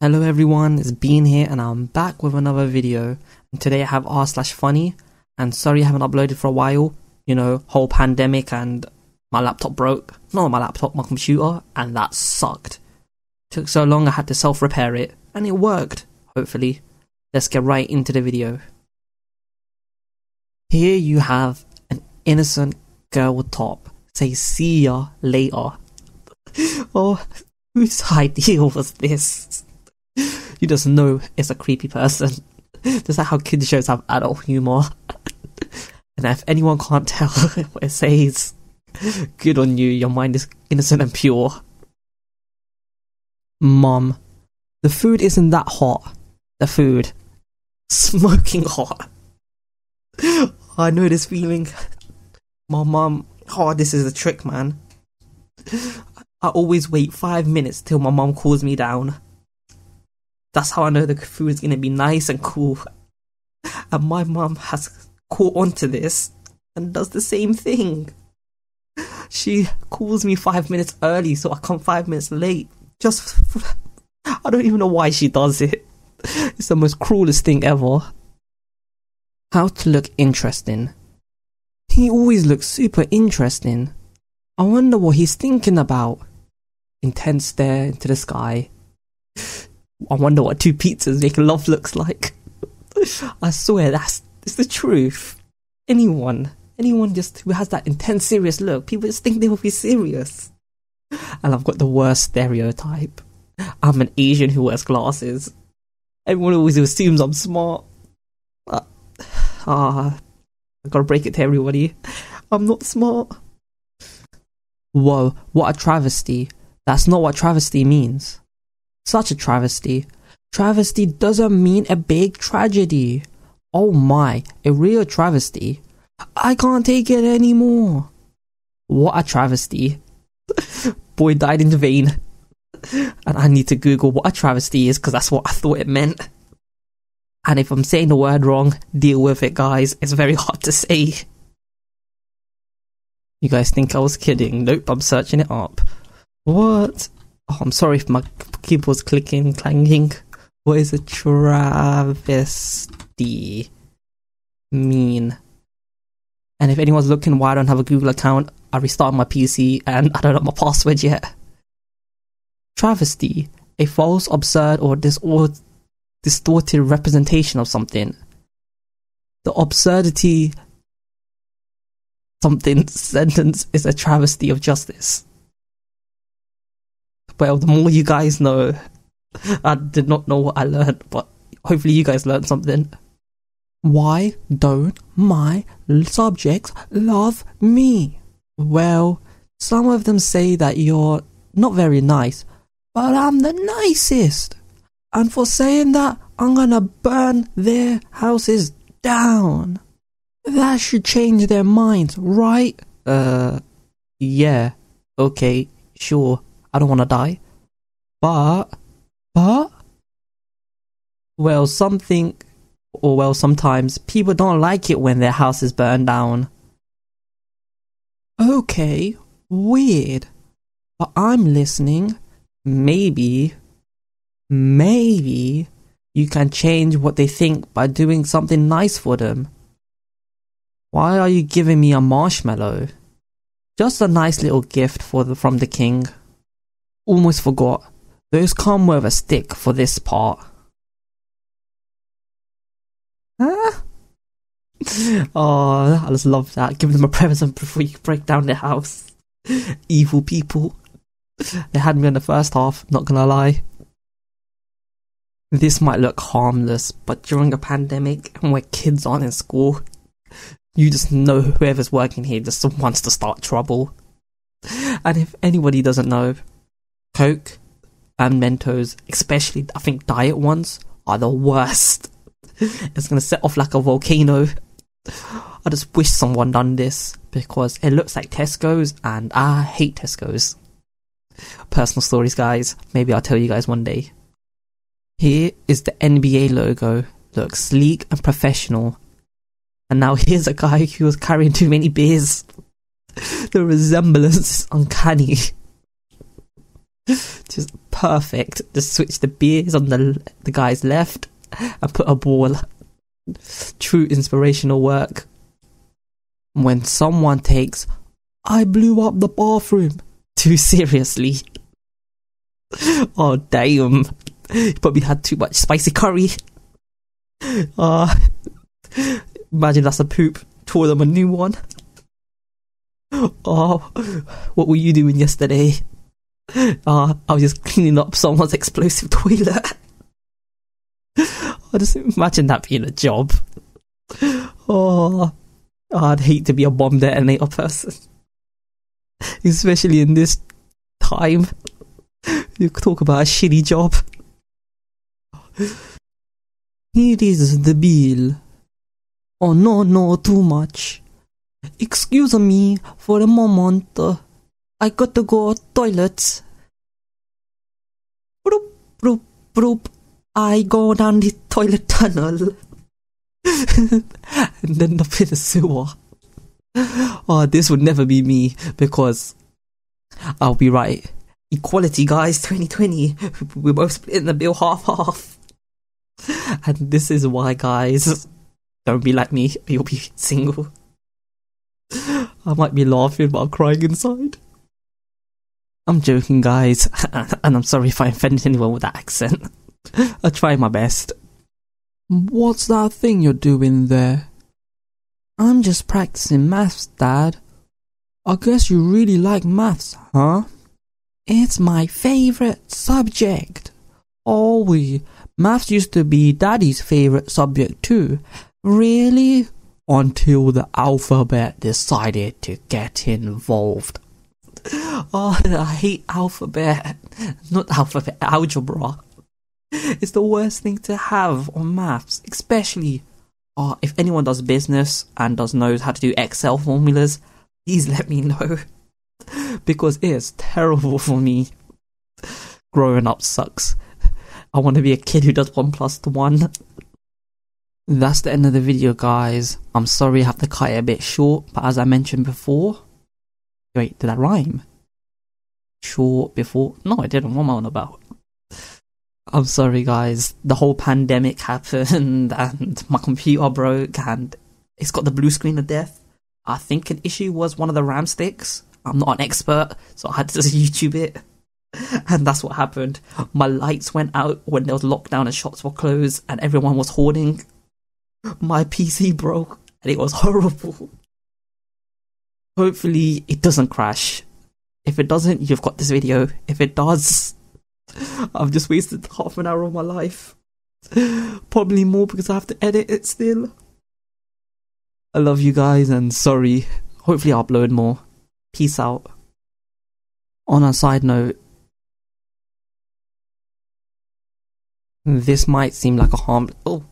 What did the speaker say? Hello everyone, it's Bean here and I'm back with another video. And today I have r/funny, and sorry I haven't uploaded for a while. You know, whole pandemic and my laptop broke. Not my laptop, my computer, and that sucked. Took so long I had to self-repair it, and it worked, hopefully. Let's get right into the video. Here you have an innocent girl top. Say see ya later. Oh, whose idea was this? You just know it's a creepy person. Just like how kids shows have adult humor. And if anyone can't tell what it says, good on you, your mind is innocent and pure. Mom, the food isn't that hot. The food. Smoking hot. I know this feeling. My mom, oh, this is a trick, man. I always wait 5 minutes till my mom cools me down. That's how I know the food is going to be nice and cool. And my mum has caught onto this and does the same thing. She calls me 5 minutes early, so I come 5 minutes late. Just, I don't even know why she does it. It's the most cruelest thing ever. How to look interesting. He always looks super interesting. I wonder what he's thinking about. Intense stare into the sky. I wonder what two pizzas making love looks like. I swear it's the truth. Anyone just who has that intense serious look, people just think they will be serious. And I've got the worst stereotype. I'm an Asian who wears glasses. Everyone always assumes I'm smart. I gotta break it to everybody. I'm not smart. Whoa, what a travesty. That's not what travesty means. Such a travesty. Travesty doesn't mean a big tragedy. Oh my, a real travesty. I can't take it anymore. What a travesty. Boy died in the vein. And I need to Google what a travesty is because that's what I thought it meant. And if I'm saying the word wrong, deal with it, guys. It's very hard to say. You guys think I was kidding? Nope, I'm searching it up. What? Oh, I'm sorry if my keyboard's clicking, clanging. What is a travesty mean? And if anyone's looking why I don't have a Google account, I restarted my PC and I don't have my password yet. Travesty. A false, absurd, or distorted representation of something. The absurdity something sentence is a travesty of justice. Well, the more you guys know, I did not know what I learned, but hopefully you guys learned something. Why don't my subjects love me? Well, some of them say that you're not very nice, but I'm the nicest. And for saying that, I'm gonna burn their houses down. That should change their minds, right? Yeah, okay, sure. I don't want to die, but, well, sometimes people don't like it when their house is burned down. Okay, weird, but I'm listening. Maybe you can change what they think by doing something nice for them. Why are you giving me a marshmallow? Just a nice little gift from the king. Almost forgot, those come with a stick for this part. Huh? Oh, I just love that. Give them a present before you break down their house. Evil people. They had me on the first half, not gonna lie. This might look harmless, but during a pandemic and where kids aren't in school, you just know whoever's working here just wants to start trouble. And if anybody doesn't know, Coke and Mentos, especially I think diet ones, are the worst. It's going to set off like a volcano. I just wish someone done this because it looks like Tesco's and I hate Tesco's. Personal stories, guys. Maybe I'll tell you guys one day. Here is the NBA logo. Looks sleek and professional. And now here's a guy who was carrying too many beers. The resemblance is uncanny. Just perfect. Just switch the beers on the guy's left and put a ball. True inspirational work. When someone takes "I blew up the bathroom" too seriously. Oh, damn. Probably had too much spicy curry. Imagine that's a poop. Tore them a new one. Oh, what were you doing yesterday? I was just cleaning up someone's explosive toilet. I just imagine that being a job. Oh, I'd hate to be a bomb detonator person. Especially in this time. You talk about a shitty job. Here is the bill. Oh no, too much. Excuse me for a moment. I got to go toilet. Broop, broop, broop. I go down the toilet tunnel. And end up in a sewer. Oh, this would never be me, because I'll be right. Equality, guys, 2020. We're both splitting the bill half-half. And this is why, guys, don't be like me. You'll be single. I might be laughing, but I'm crying inside. I'm joking, guys. And I'm sorry if I offended anyone with that accent. I try my best. What's that thing you're doing there? I'm just practicing maths, Dad. I guess you really like maths, huh? It's my favourite subject. Maths used to be Daddy's favourite subject too. Really? Until the alphabet decided to get involved. Oh, I hate alphabet. Not alphabet, algebra. It's the worst thing to have on maths, especially if anyone does business and does knows how to do Excel formulas, please let me know. Because it is terrible for me. Growing up sucks. I want to be a kid who does 1 plus 1. That's the end of the video, guys. I'm sorry I have to cut it a bit short, but as I mentioned before... Wait, did that rhyme? Short before... No, I didn't. What am I on about? I'm sorry, guys. The whole pandemic happened and my computer broke and it's got the blue screen of death. I think an issue was one of the RAM sticks. I'm not an expert, so I had to just YouTube it. And that's what happened. My lights went out when there was lockdown and shops were closed and everyone was hoarding. My PC broke and it was horrible. Hopefully it doesn't crash. If it doesn't, you've got this video. If it does, I've just wasted half an hour of my life. Probably more because I have to edit it still. I love you guys and sorry. Hopefully I'll upload more. Peace out. On a side note, this might seem like a harmless... Oh,